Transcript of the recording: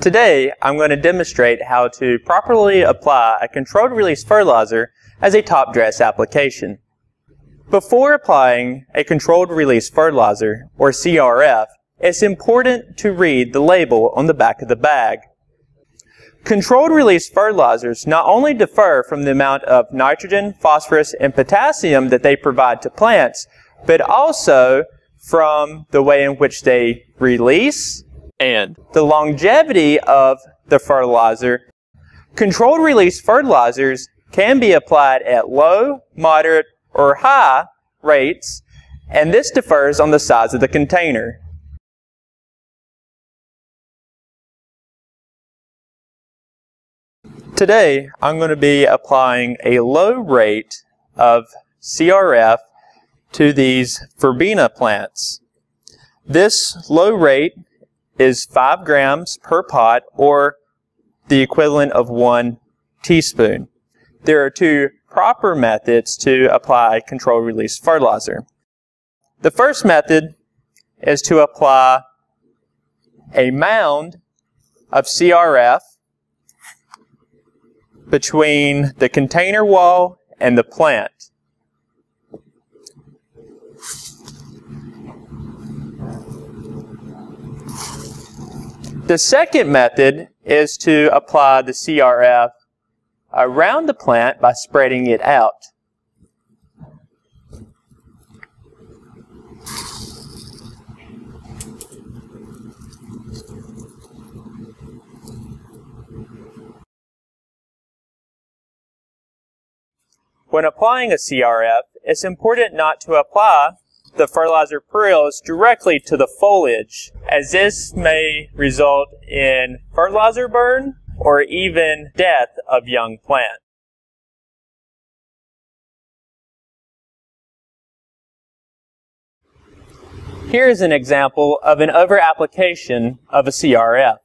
Today, I'm going to demonstrate how to properly apply a controlled-release fertilizer as a top dress application. Before applying a controlled-release fertilizer, or CRF, it's important to read the label on the back of the bag. Controlled-release fertilizers not only differ from the amount of nitrogen, phosphorus, and potassium that they provide to plants, but also from the way in which they release and the longevity of the fertilizer. Controlled-release fertilizers can be applied at low, moderate, or high rates, and this differs on the size of the container. Today, I'm going to be applying a low rate of CRF to these verbena plants. This low rate is 5 grams per pot, or the equivalent of 1 teaspoon. There are two proper methods to apply controlled release fertilizer. The first method is to apply a mound of CRF between the container wall and the plant. The second method is to apply the CRF around the plant by spreading it out. When applying a CRF, it's important not to apply the fertilizer parilles directly to the foliage, as this may result in fertilizer burn or even death of young plants. Here is an example of an over-application of a CRF.